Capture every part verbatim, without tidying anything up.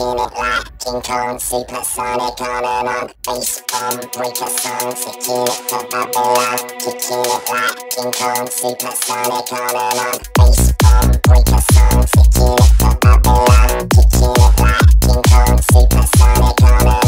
Cena Black, King Kong, Supersonic, on and on. Face bomb, break a song, secure it for Babylon. Cena Black, King Kong, Supersonic, on and on. Face bomb, break a song, secure it for Babylon. Cena Black, King Kong, Supersonic, on and on.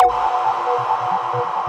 You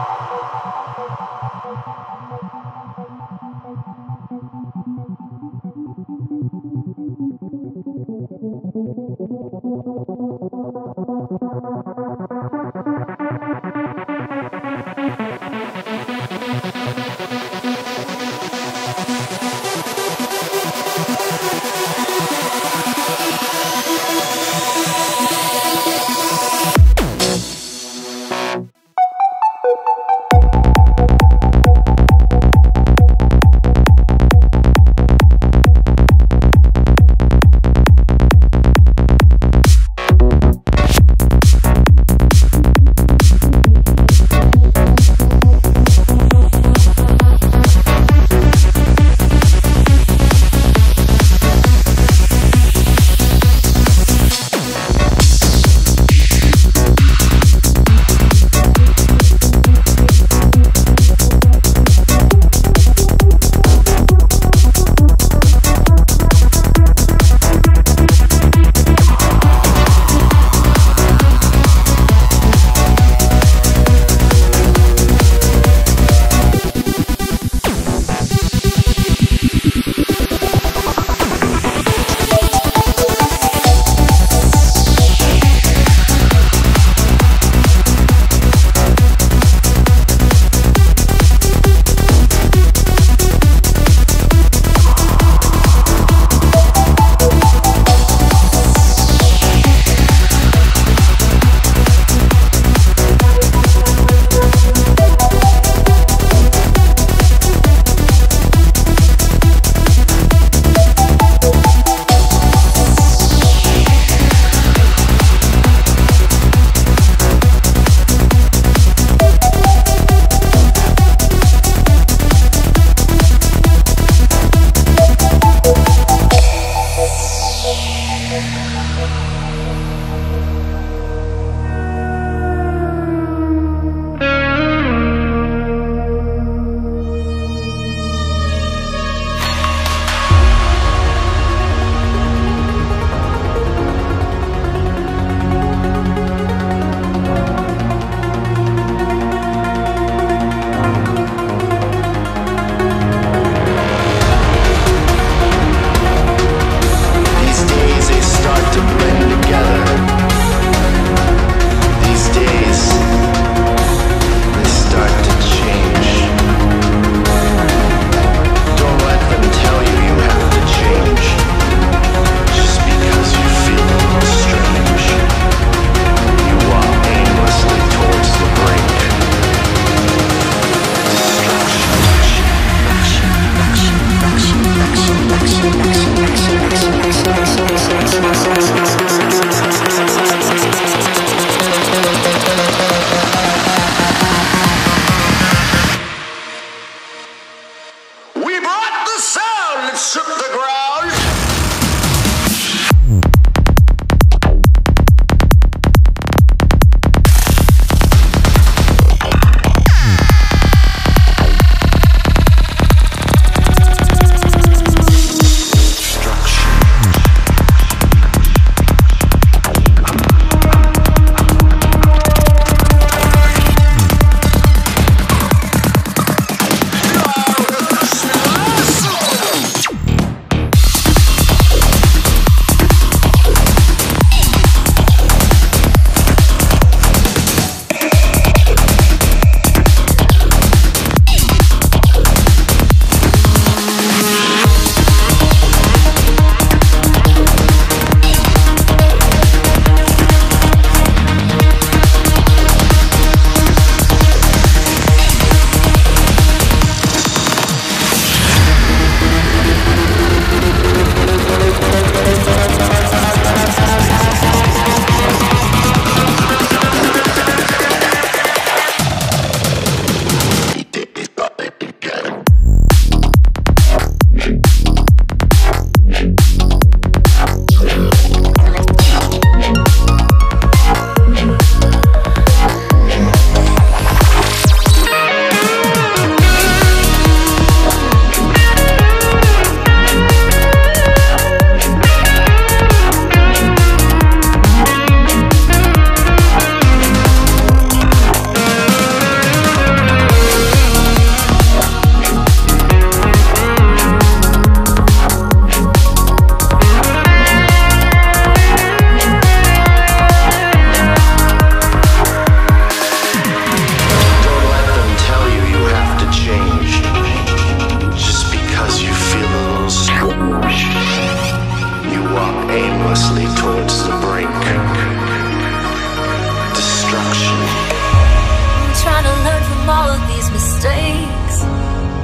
all of these mistakes.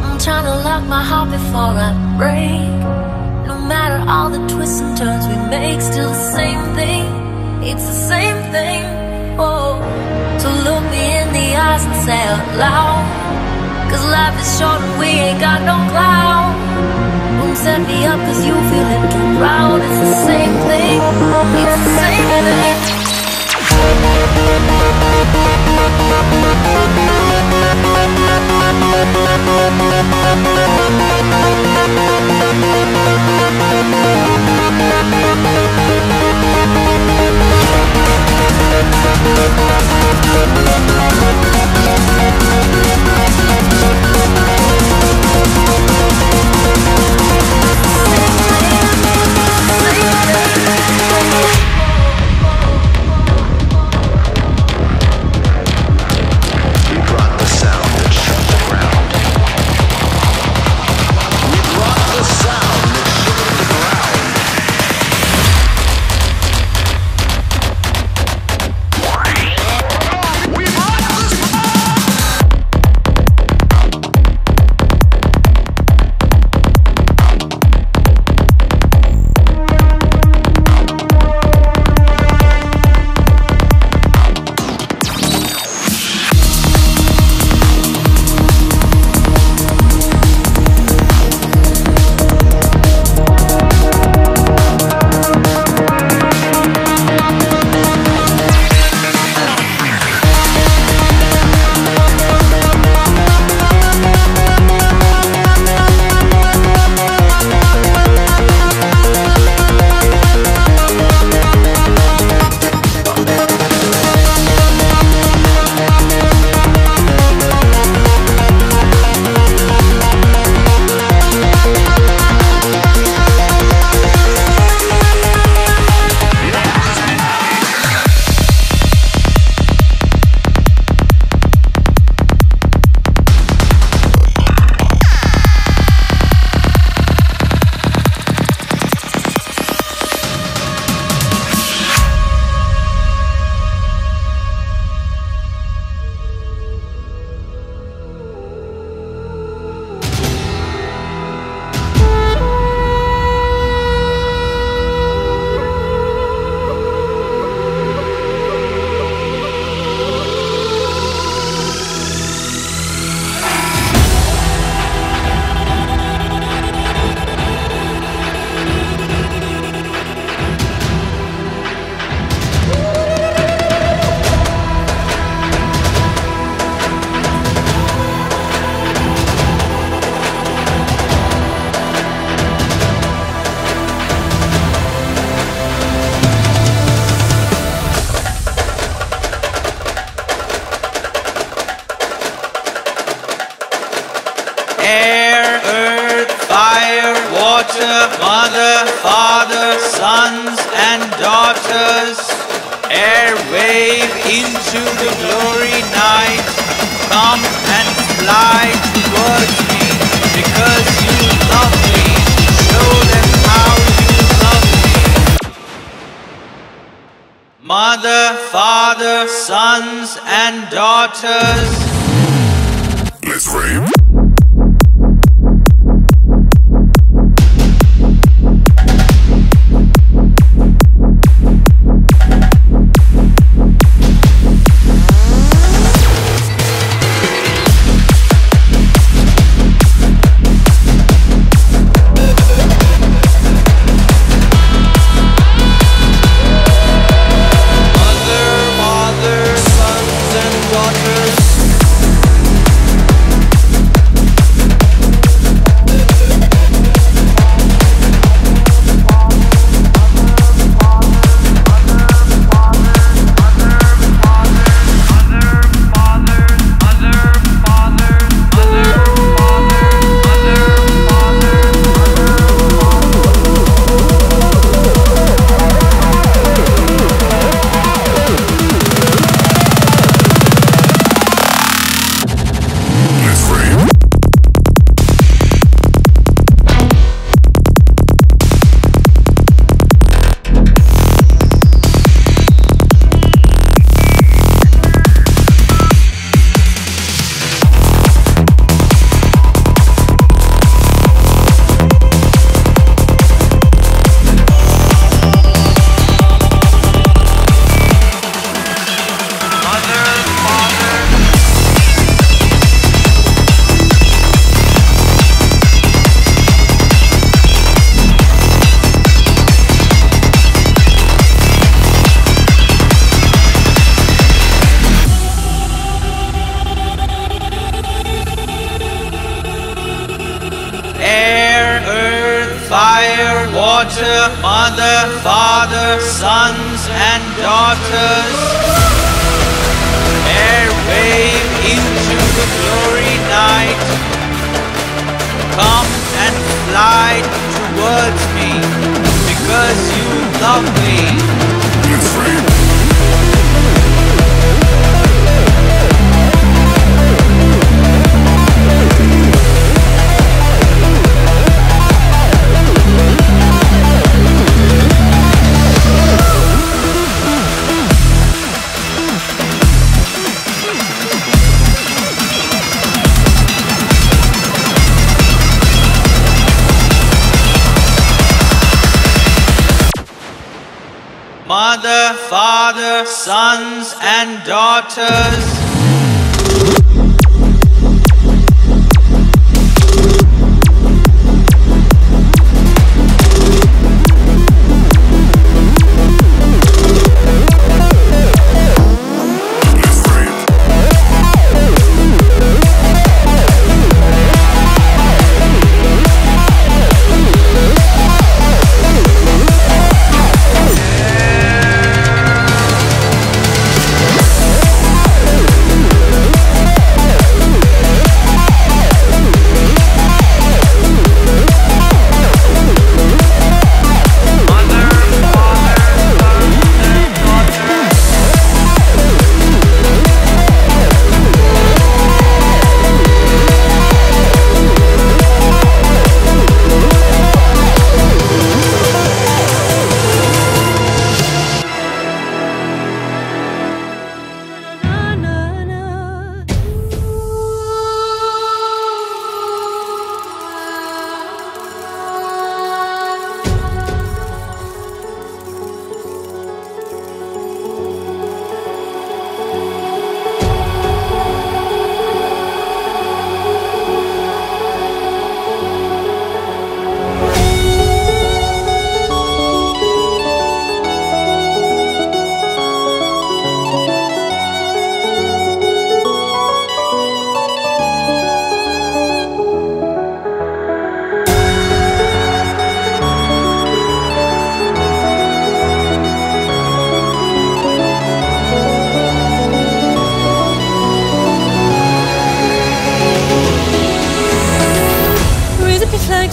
I'm trying to lock my heart before I break. No matter all the twists and turns we make, still the same thing, it's the same thing. Oh, so look me in the eyes and say it loud, cause life is short and we ain't got no clout. Won't set me up cause you feeling too proud. It's the same thing, it's the same thing. Mother, father, sons and daughters, airwave into the glory night. Come and fly towards me because you love me. Show them how you love me. Mother, father, sons and daughters. Let's rave. Daughters. daughter, mother, father, sons and daughters, airwave into the glory night. Come and fly towards me, because you love me. Be free. Mother, father, sons and daughters,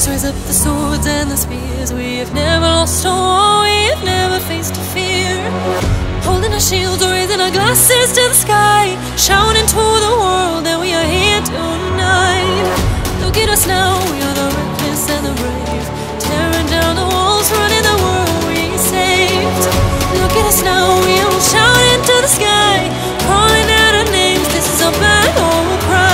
raise up the swords and the spears. We have never lost a war, we have never faced a fear. Holding our shields, raising our glasses to the sky, shouting to the world that we are here tonight. Look at us now, we are the reckless and the brave, tearing down the walls, running the world we saved. Look at us now, we are shouting to the sky, calling out our names, this is our battle cry.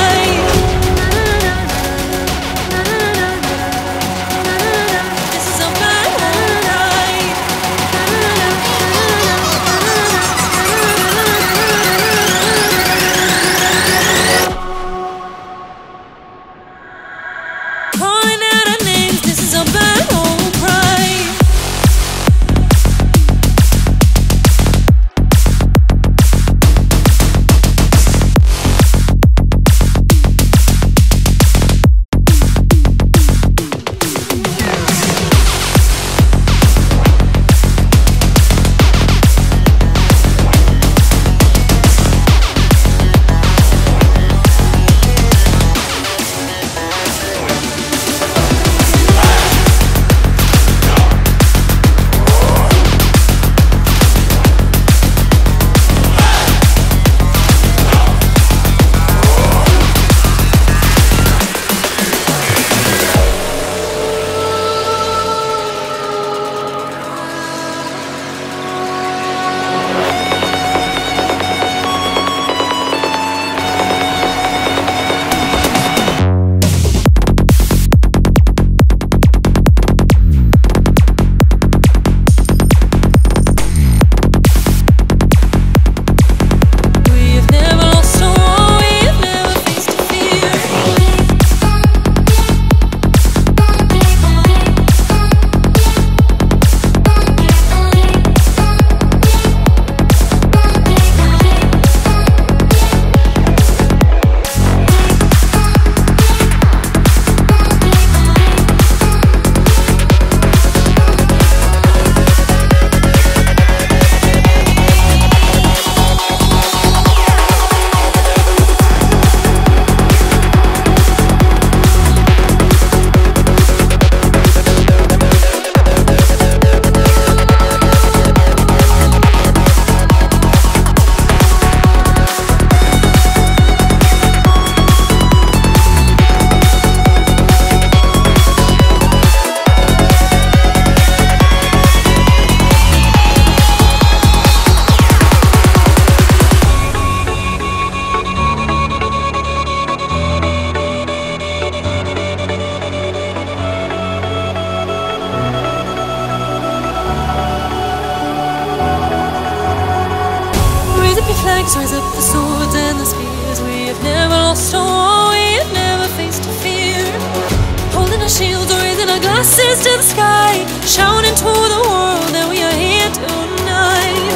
voices to the sky, shouting to the world that we are here tonight.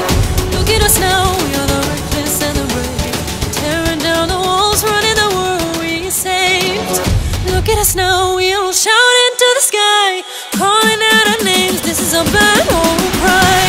Look at us now, we are the reckless and the brave, tearing down the walls, running the world we saved. Look at us now, we all shouting to the sky, calling out our names, this is our battle cry.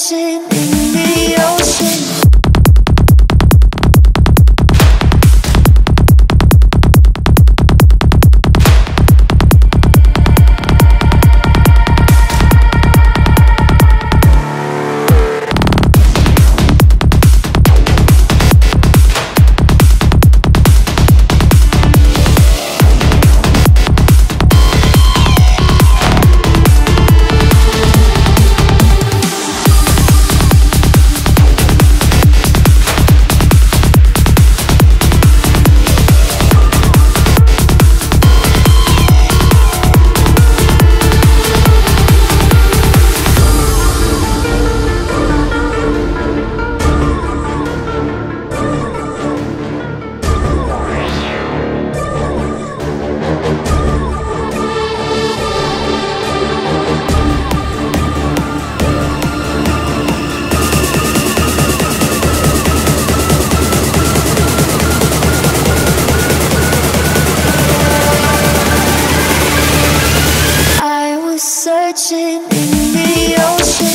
touching in the ocean. In the ocean.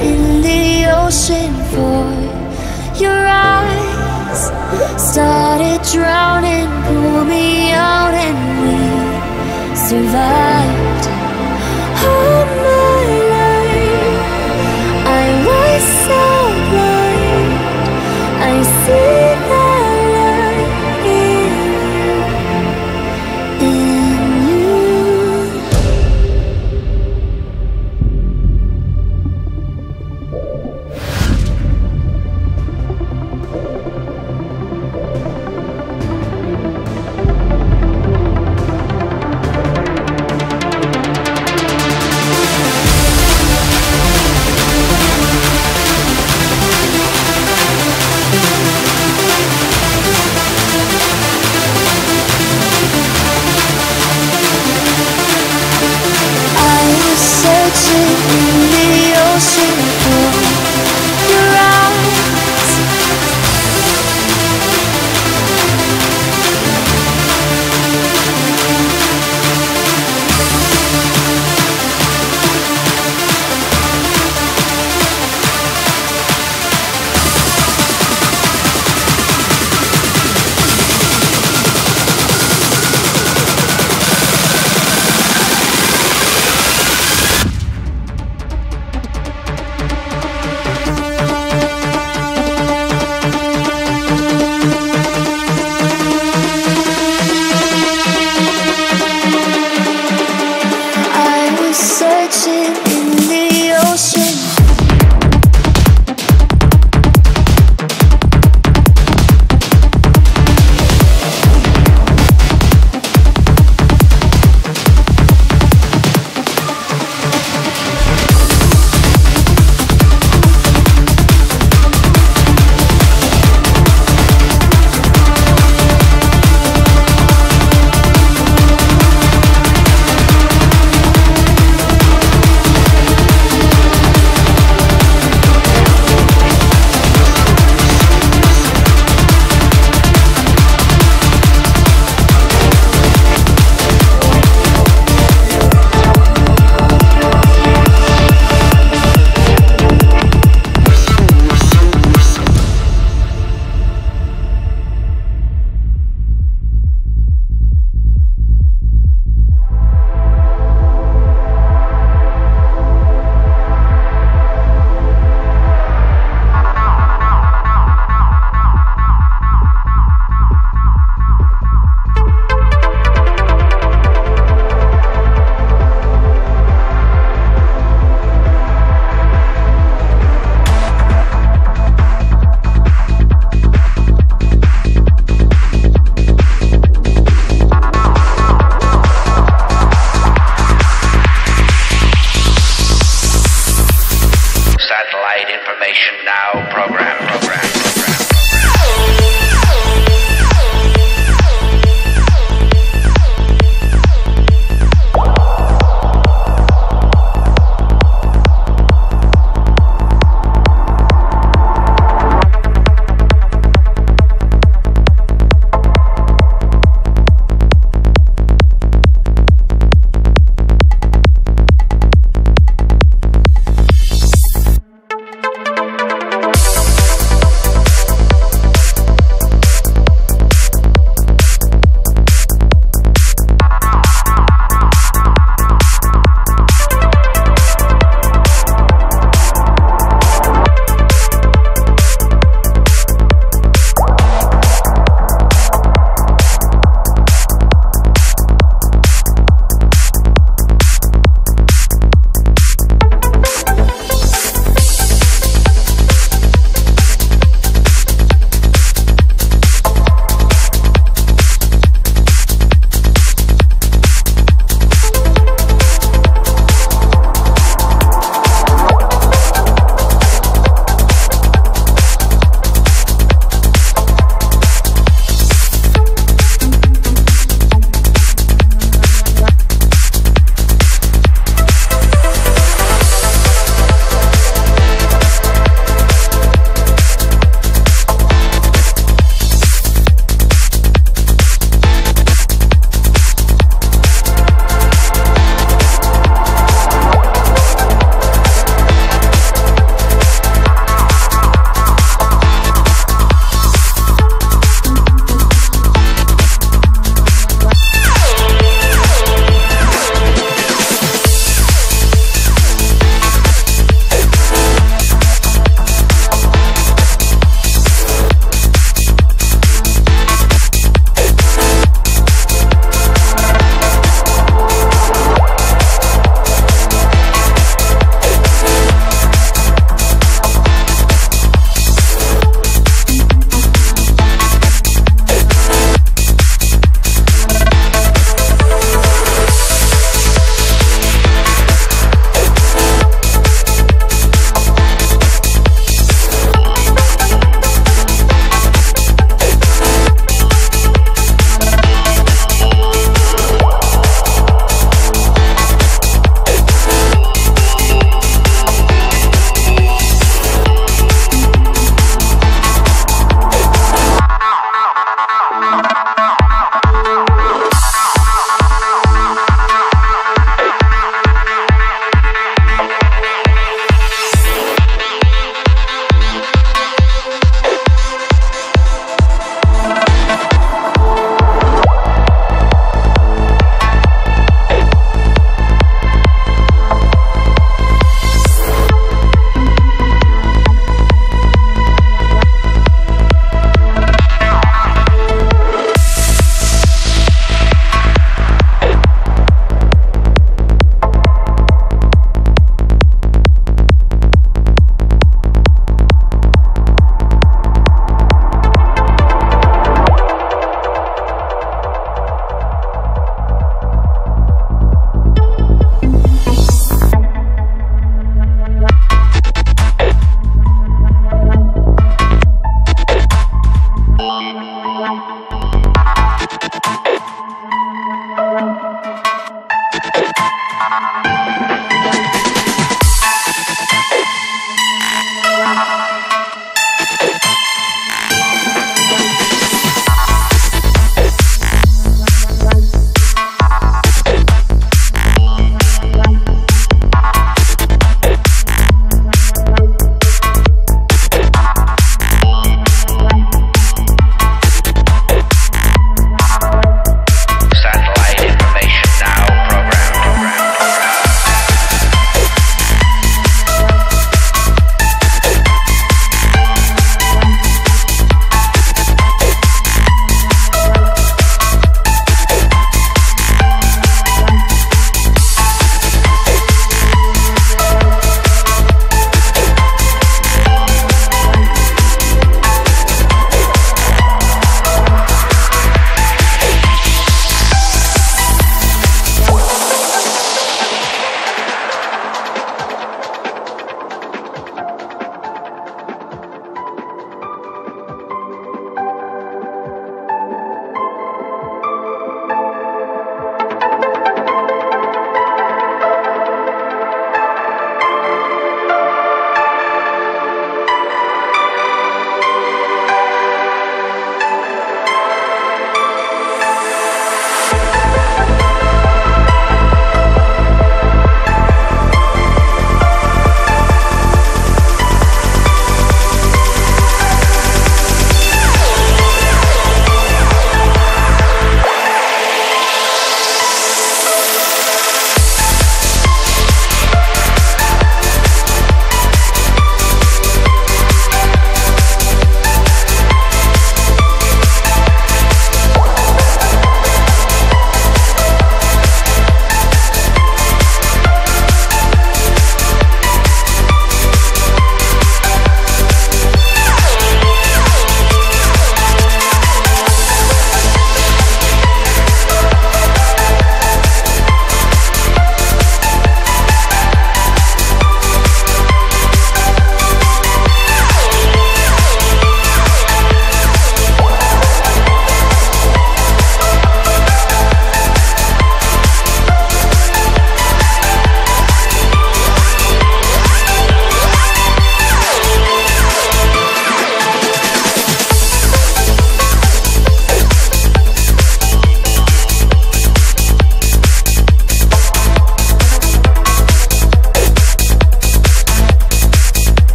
In the ocean for your eyes, started drowning, pulled me out, and we survived. All my life I was so blind. I see the light in you, in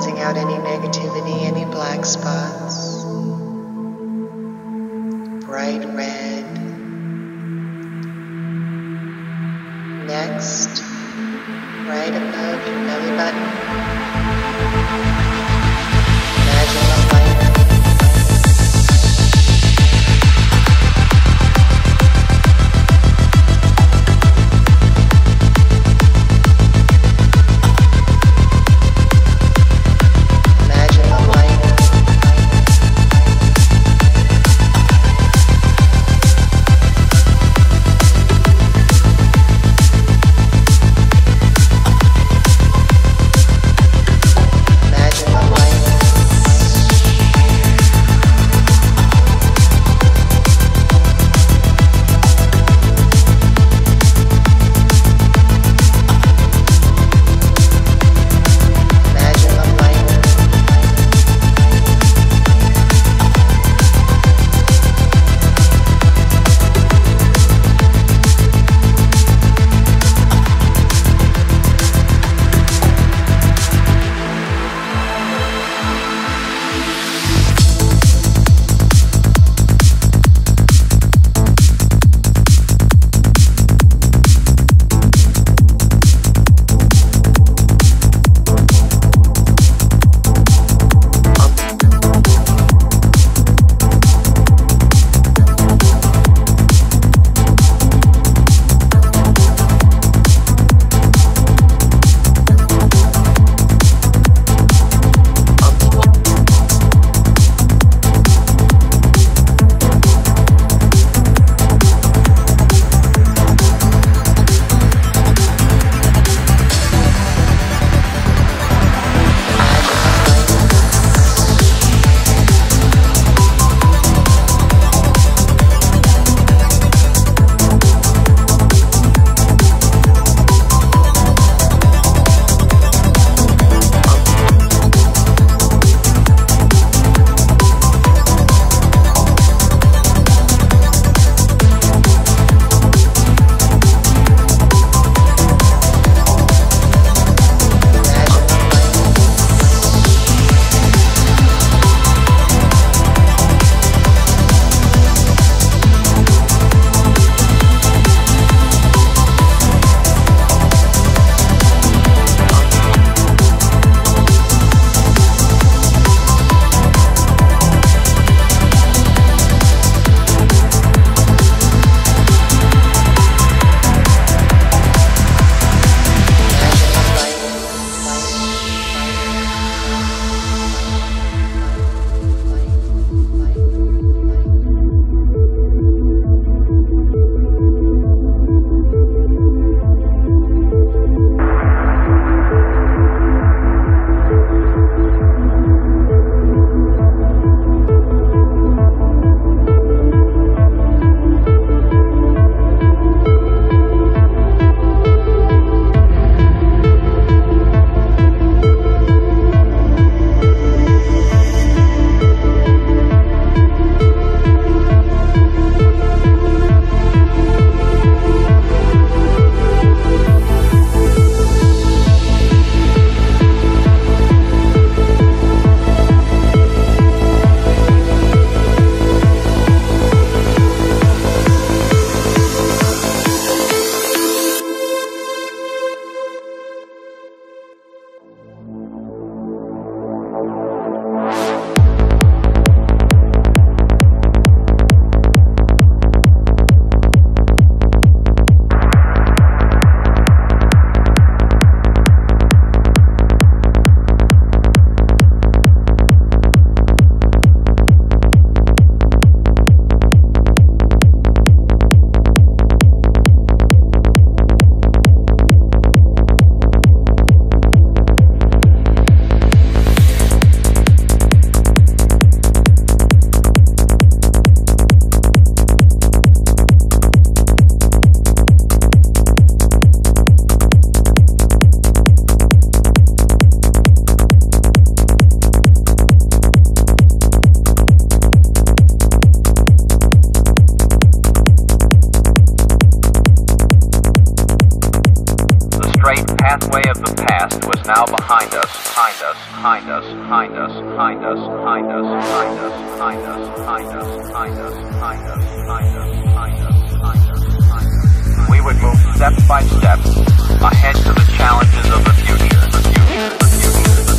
cleansing out any negativity, any black spots. Bright red. Next, right above your belly button. Imagine a light. pathway of the past was now behind us, behind us, behind us, behind us, behind us, behind us, behind us, behind us, behind us, behind us, behind us, behind us, behind us, behind us, behind us. We would move step by step ahead to the challenges of the future. The future, the future, the future, the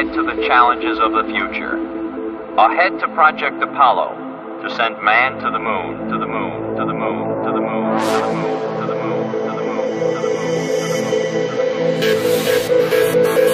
ahead to the challenges of the future. Ahead to Project Apollo, to send man to the moon, to the moon, to the moon, to the moon, to the moon, to the moon, to the moon, to the moon, to the moon, to the moon.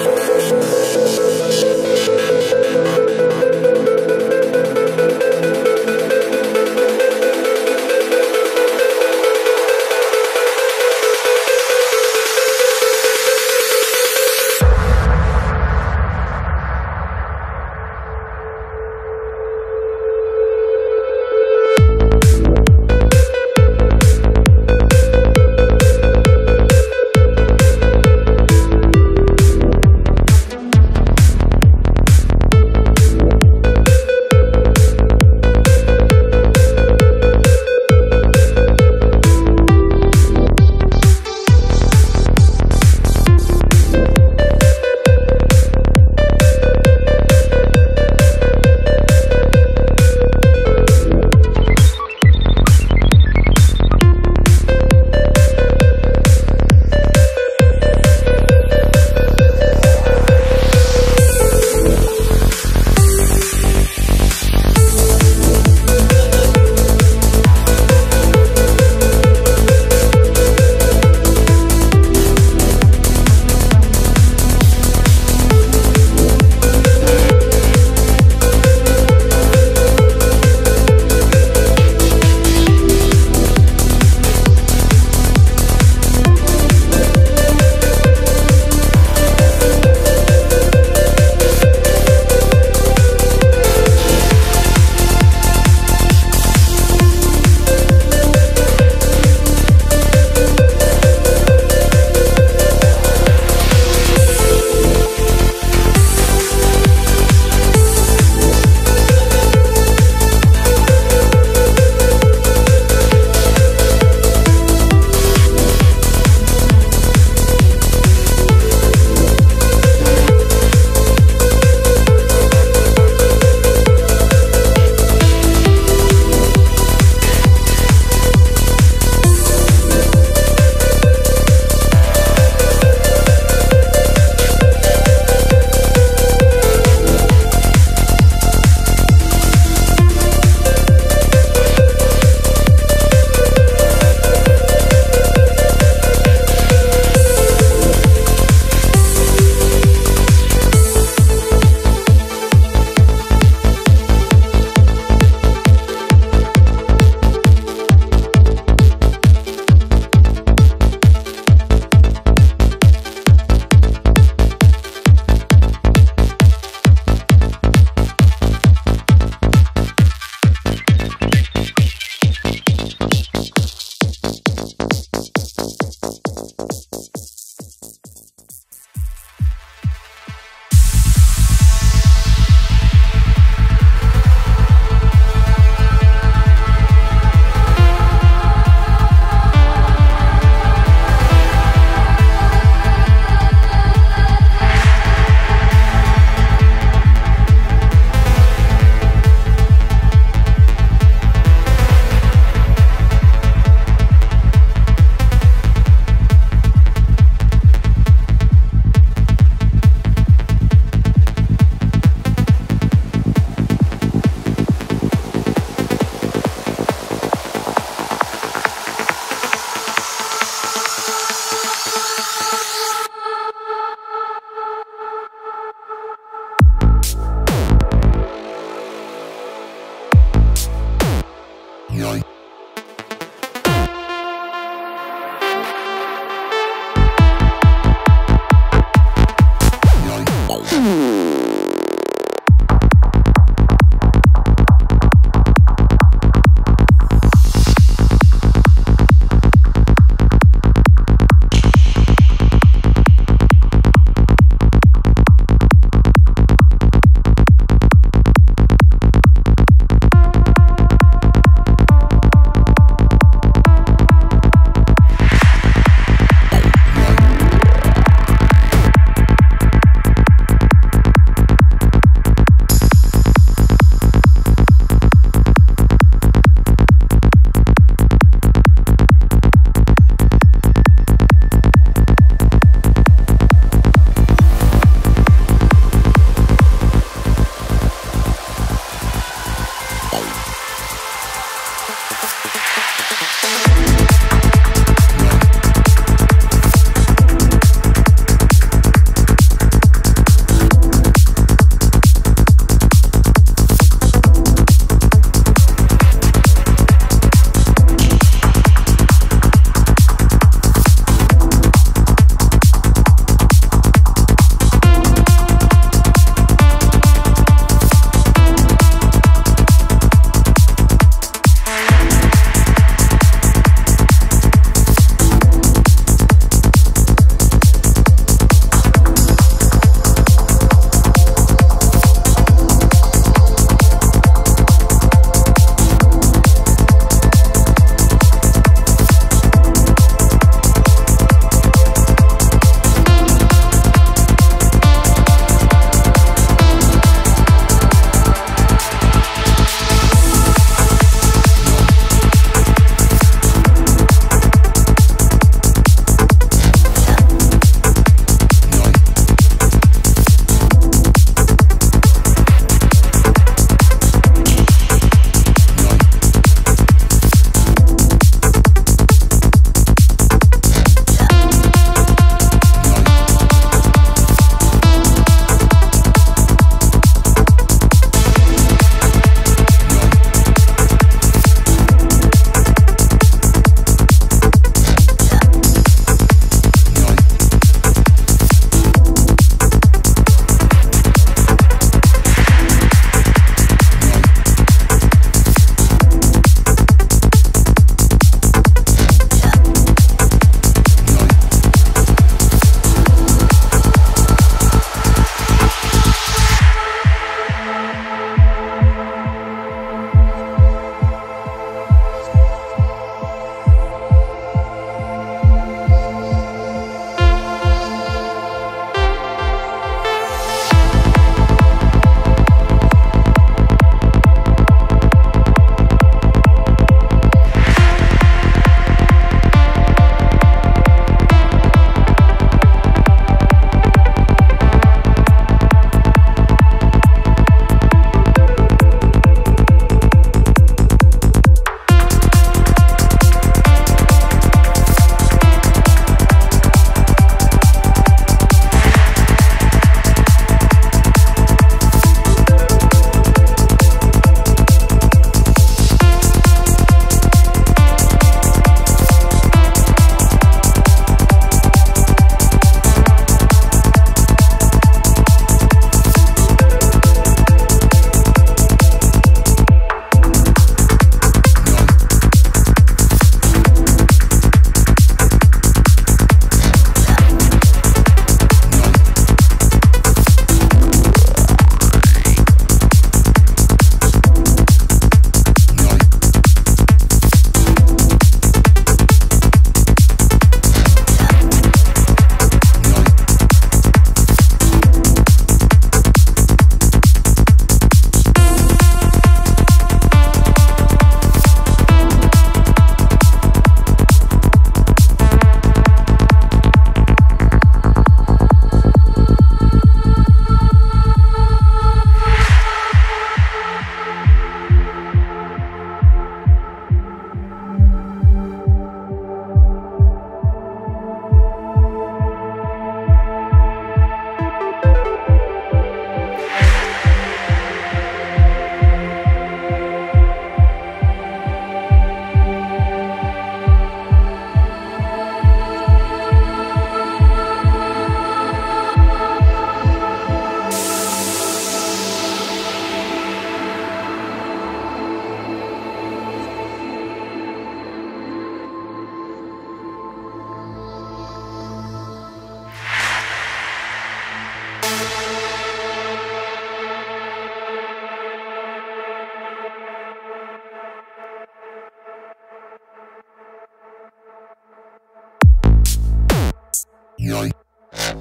Yoink. Peace.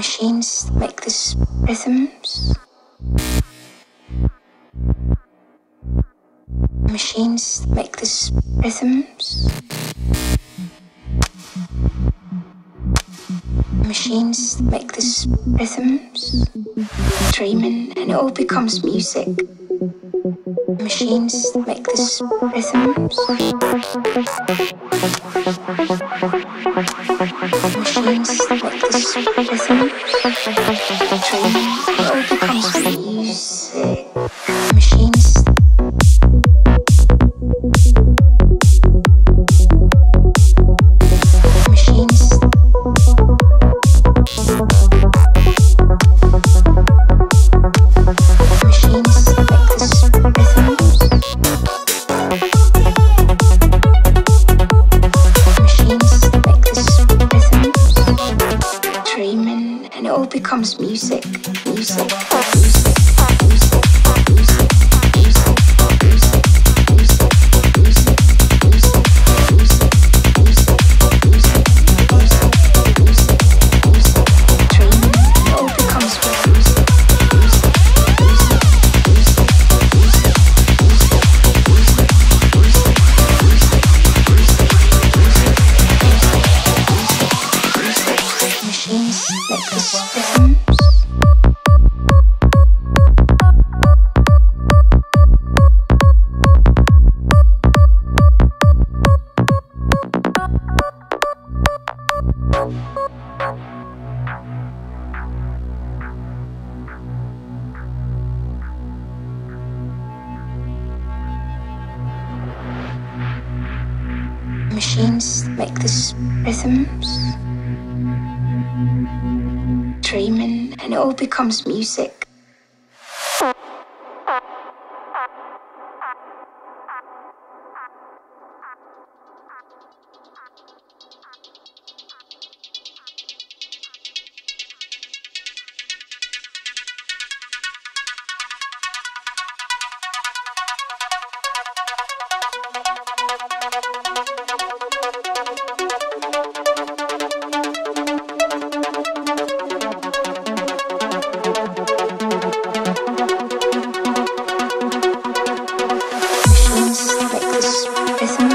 machines that make these rhythms. Machines that make these rhythms. Machines that make these rhythms. Dreaming and it all becomes music. Machines that make these rhythms. Machines that make these rhythms. Dreaming and it all becomes music. Machines. Music, music, music. Machines that make these rhythms. Dreaming and it all becomes music. Machines that make these rhythms.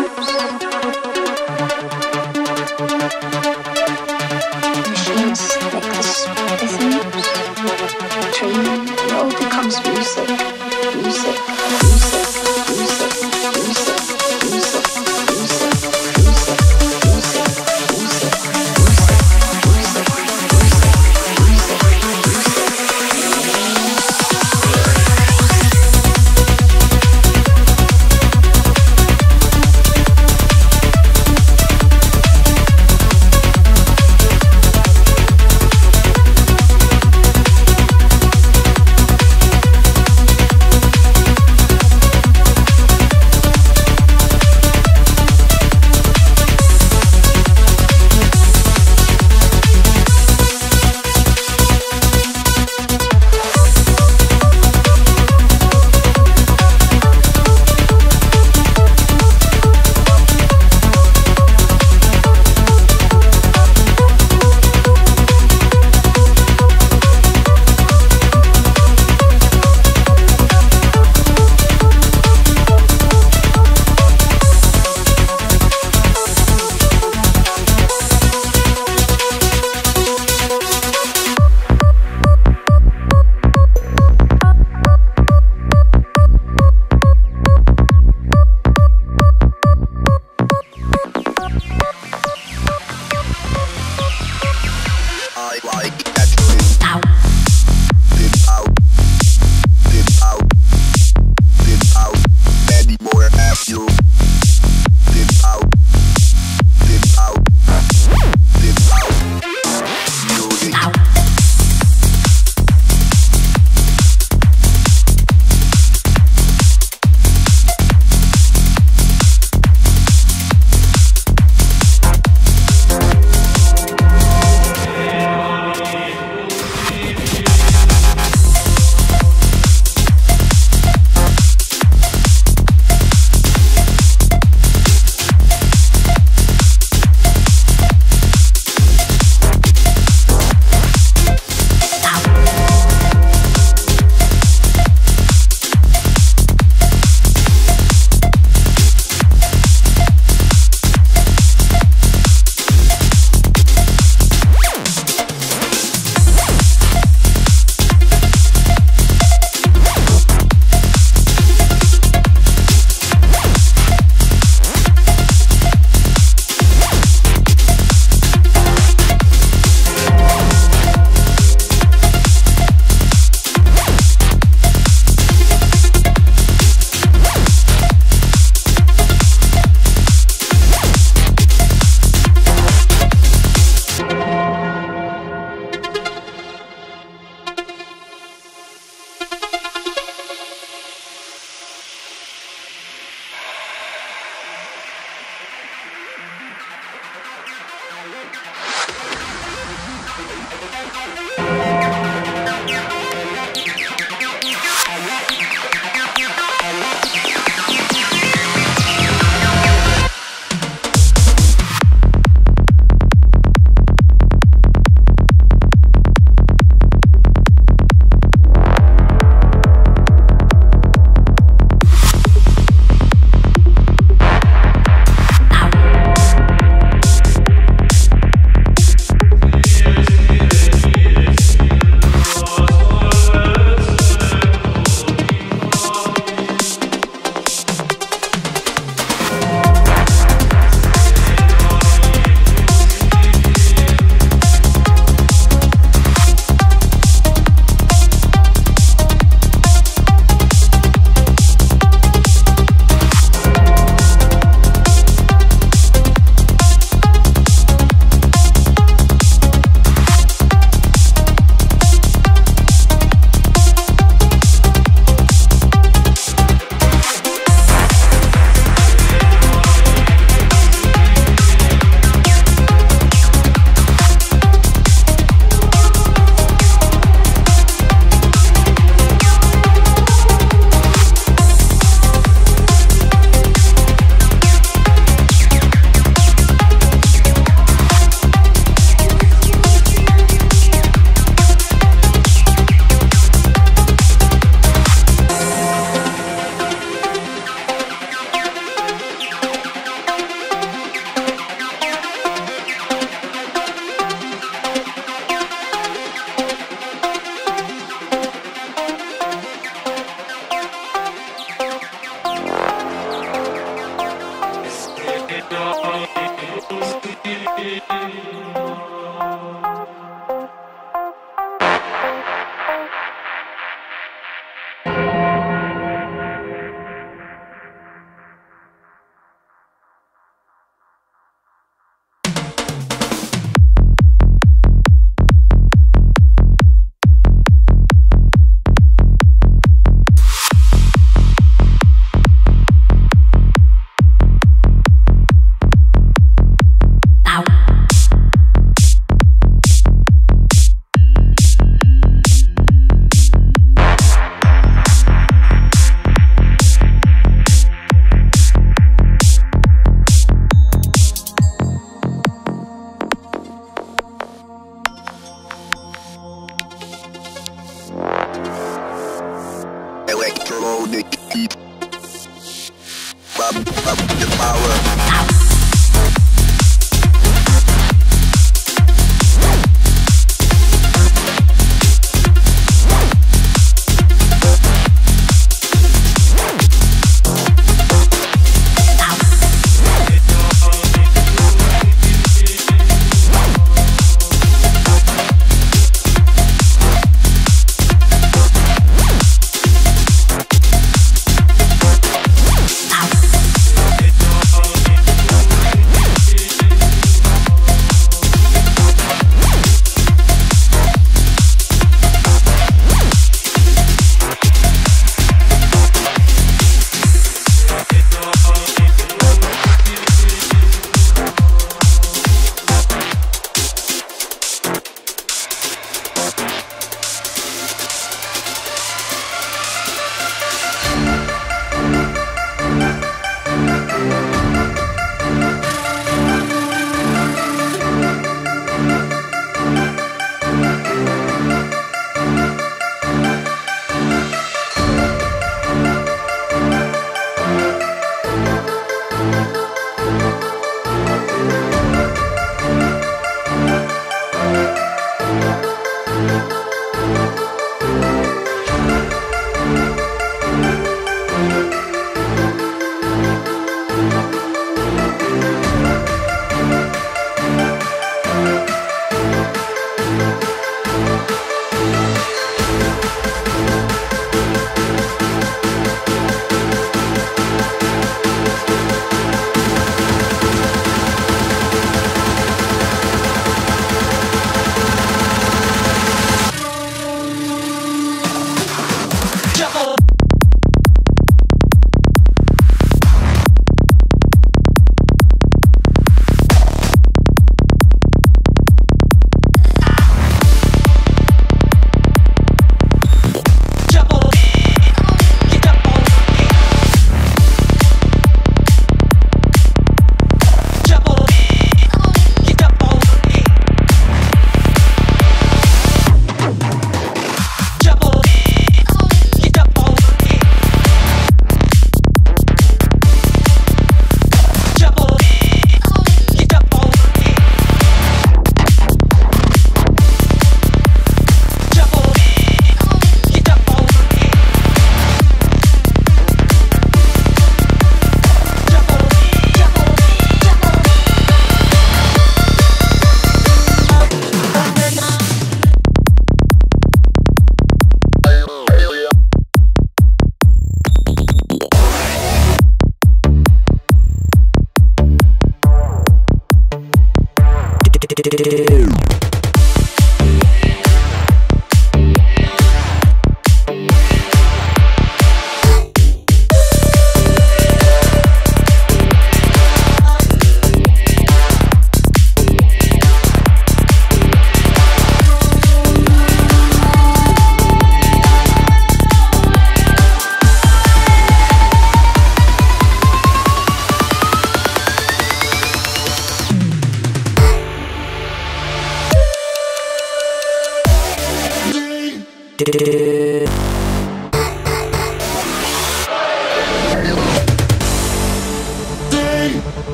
You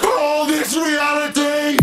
call this reality?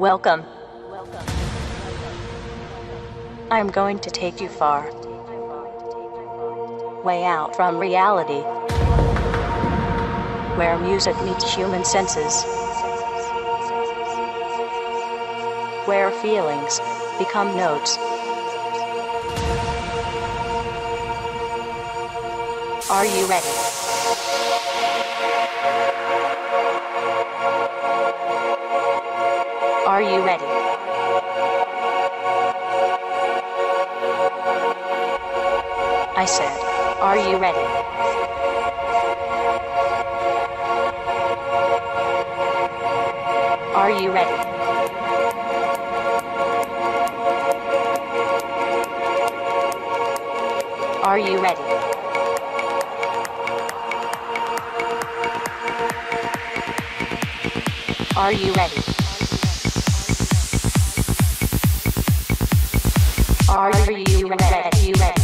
Welcome. I am going to take you far. Way out from reality. Where music meets human senses. Where feelings become notes. Are you ready? Are you ready? I said, are you ready? Are you ready? Are you ready? Are you ready? Are you ready? You ready?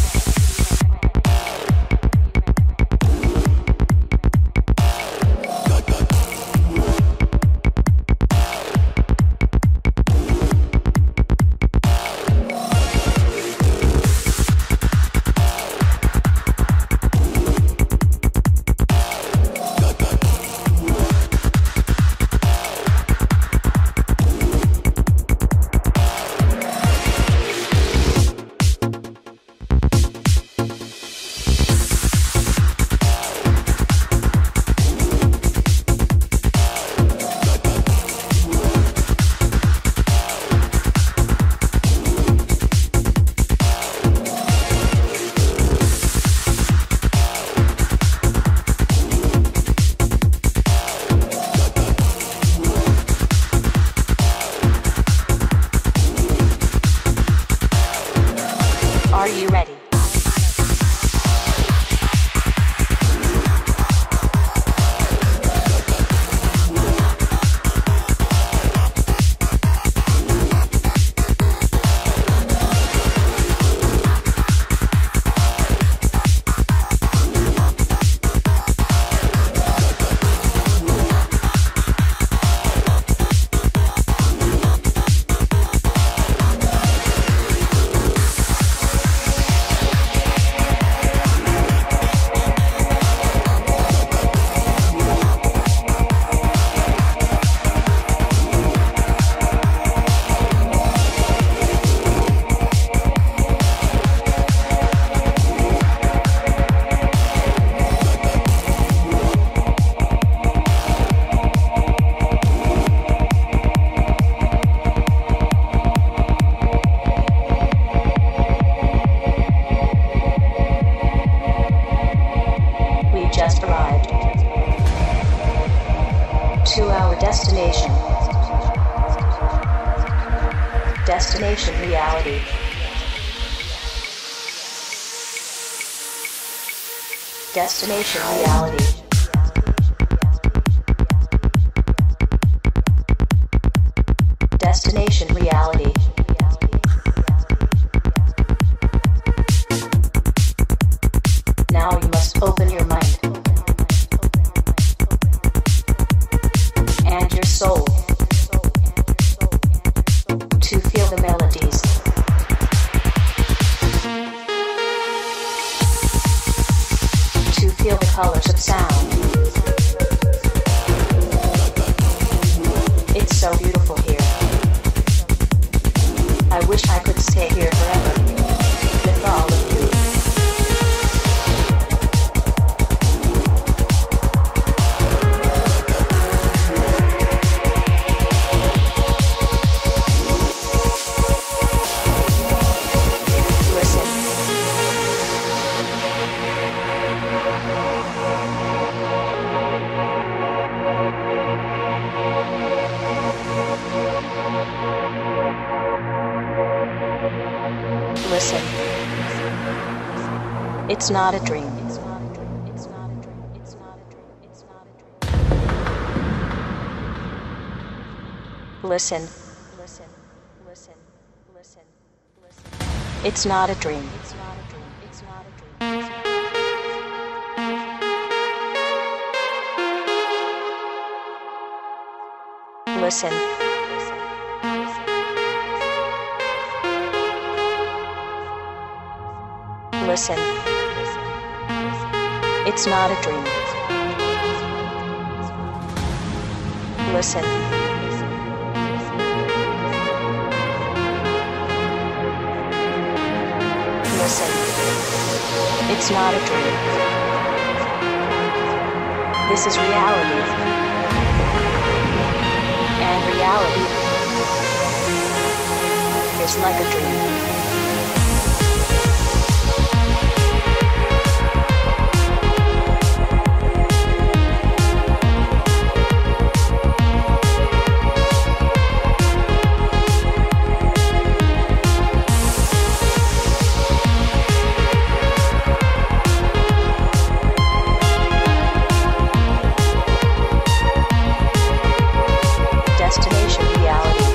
ready. Destination. Destination reality. Destination reality. Listen, it's not a dream. Listen, listen, listen, listen, listen. It's not a dream. It's not a dream. It's not a dream. Listen. Listen. It's not a dream. Listen. Listen. It's not a dream. This is reality. And reality is like a dream. Destination reality.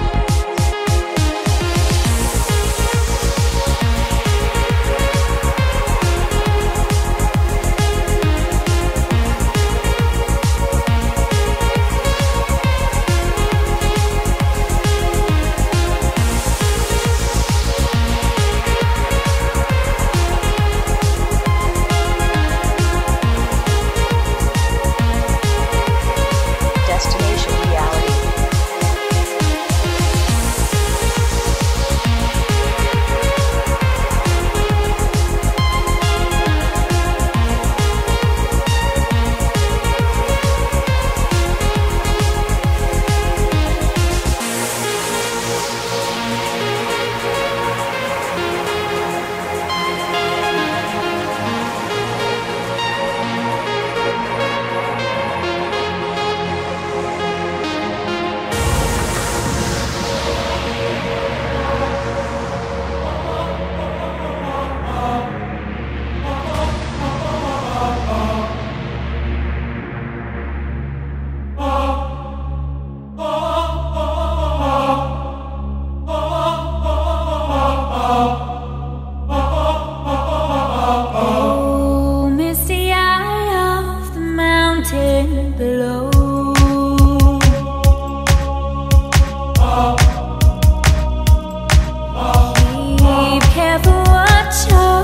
Power.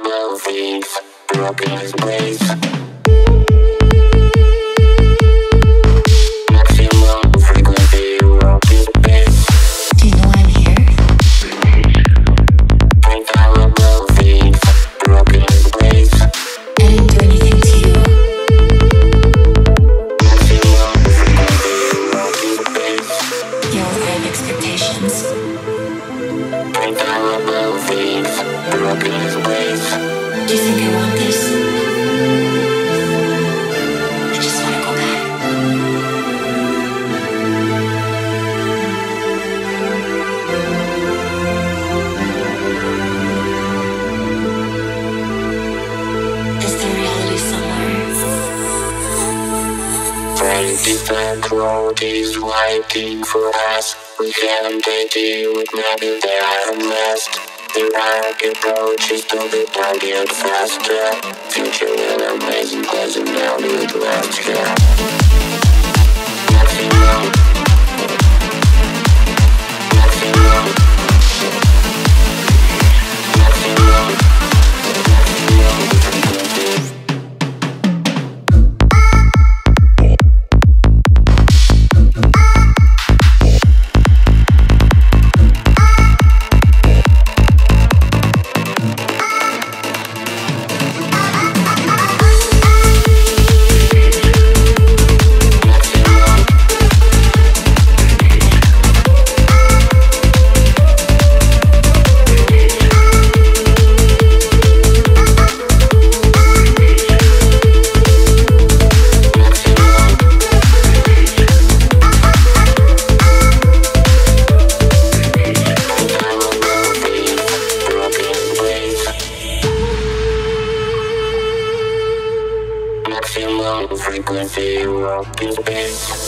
normal things, broken ways. Different road is waiting for us. We haven't a deal with maybe they are messed. The dark approaches to the target faster. Future will amazing pleasant now it lasts here. Nothing wrong. Nothing wrong. Nothing wrong. Nothing wrong. Frequency walking space.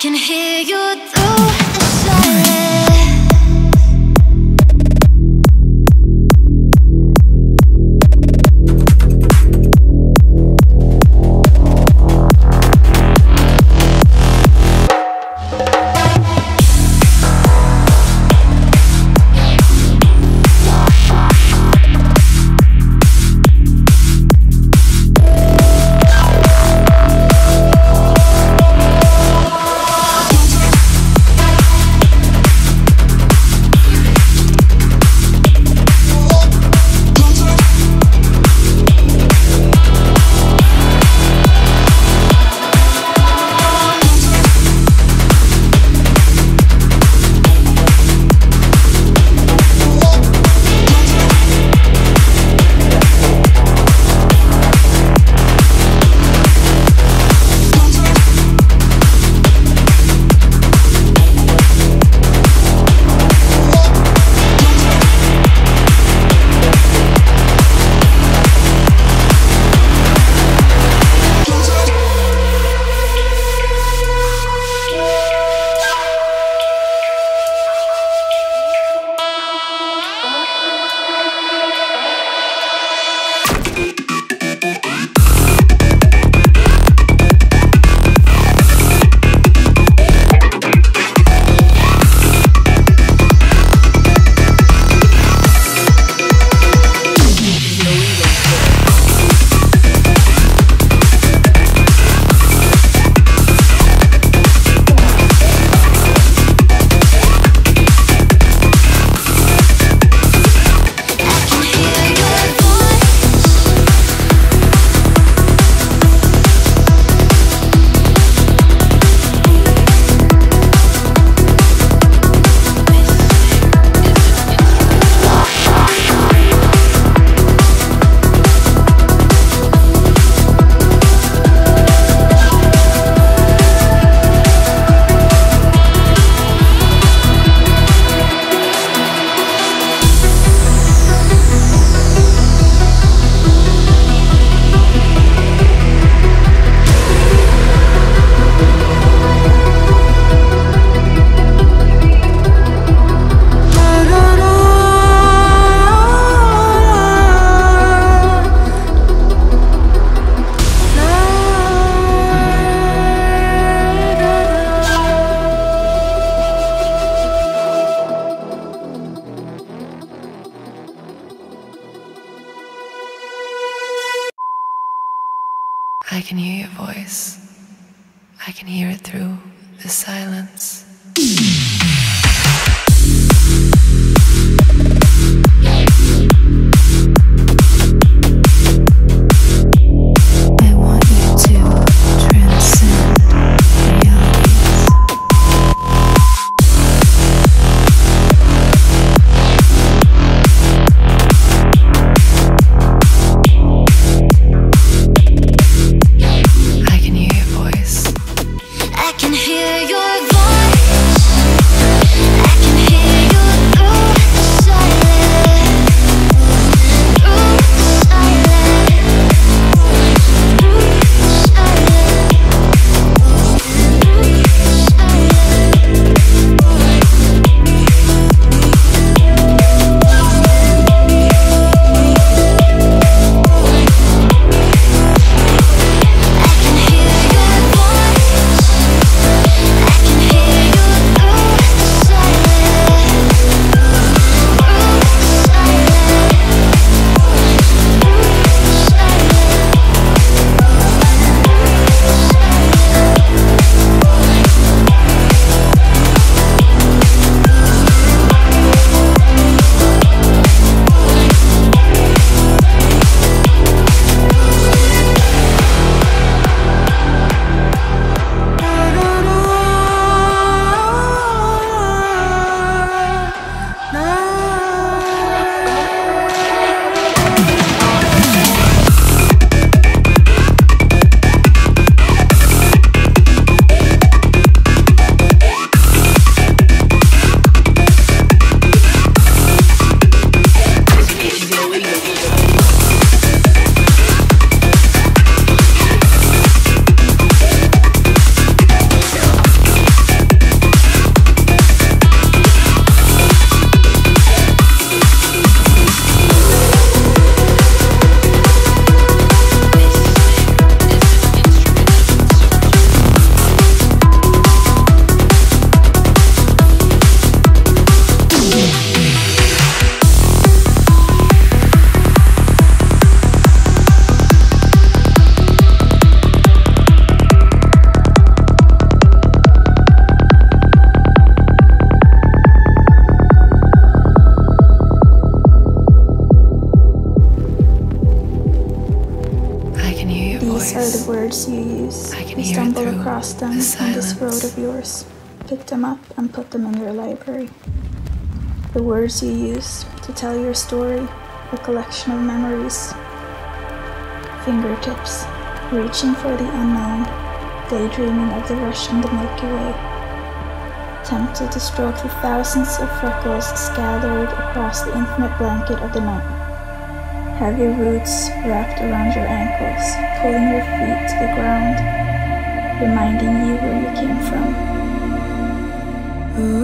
can hear you through the silence. I can hear your voice. I can hear it through the silence. I can hear your voice. words you use. I can you hear stumbled it across them the on this road of yours. Pick them up and put them in your library. The words you use to tell your story, a collection of memories. Fingertips, reaching for the unknown, daydreaming of the rush in the Milky Way. Tempted to stroke the thousands of freckles scattered across the infinite blanket of the night. Heavy roots wrapped around your ankles, pulling your feet to the ground, reminding you where you came from. Ooh. Ooh.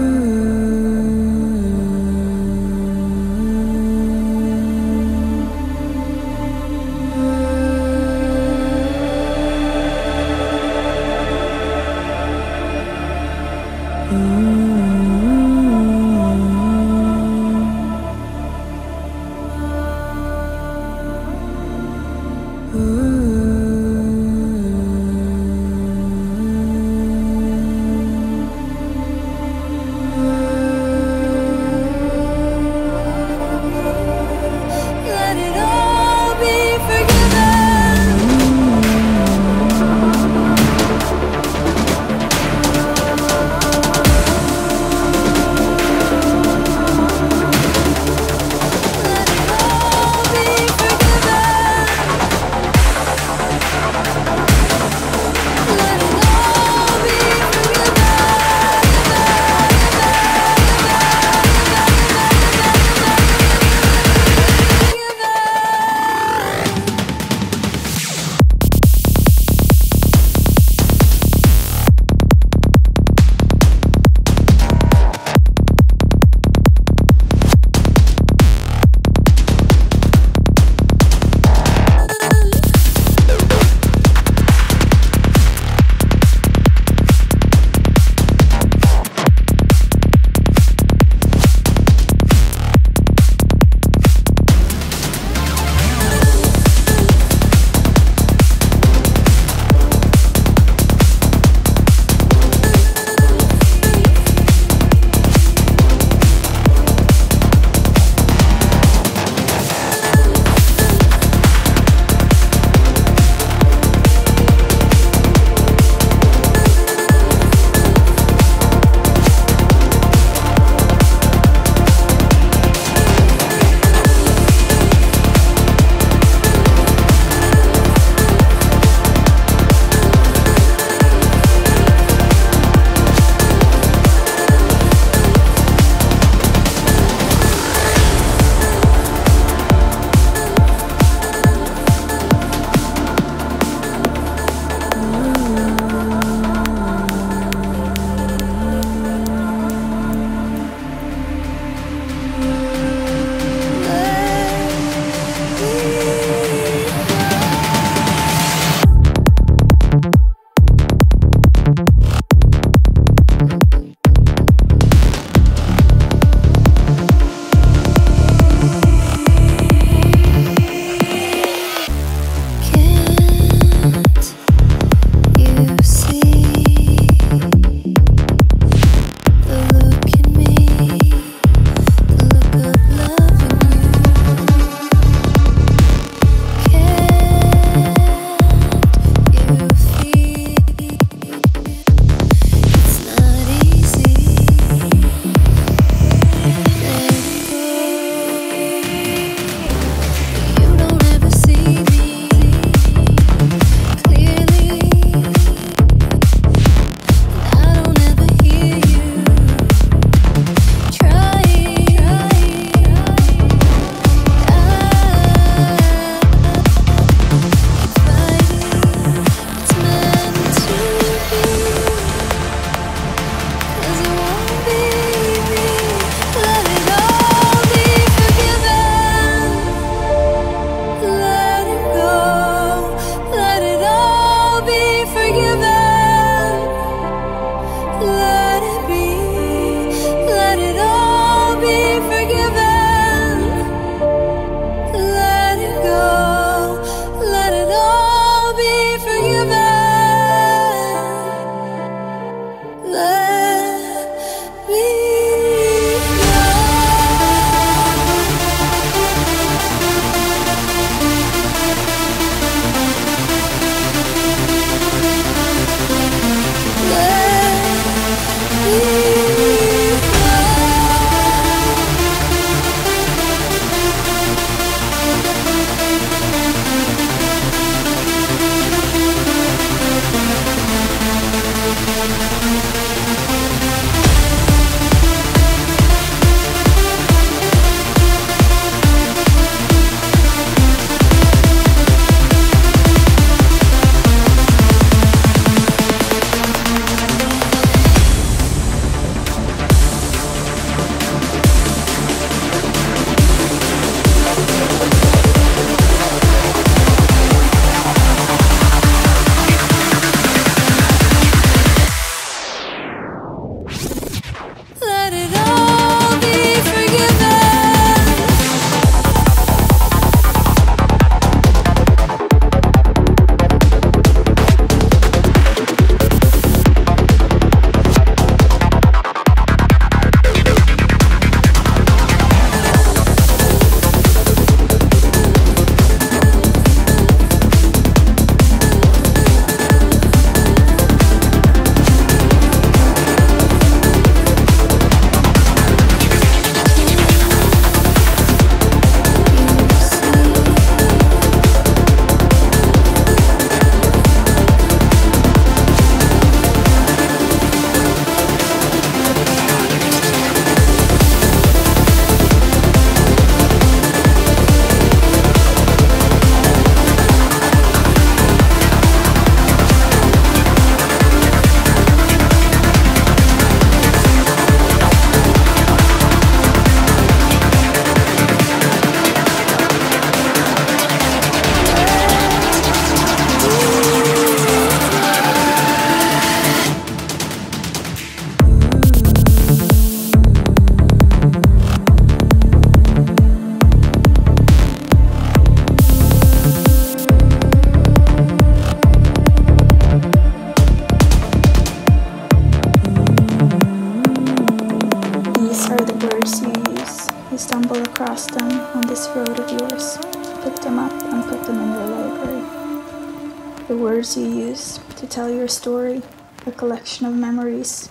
seas, you stumble across them on this road of yours. Pick them up and put them in your library. The words you use to tell your story, a collection of memories.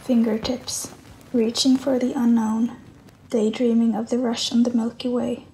Fingertips, reaching for the unknown, daydreaming of the rush on the Milky Way.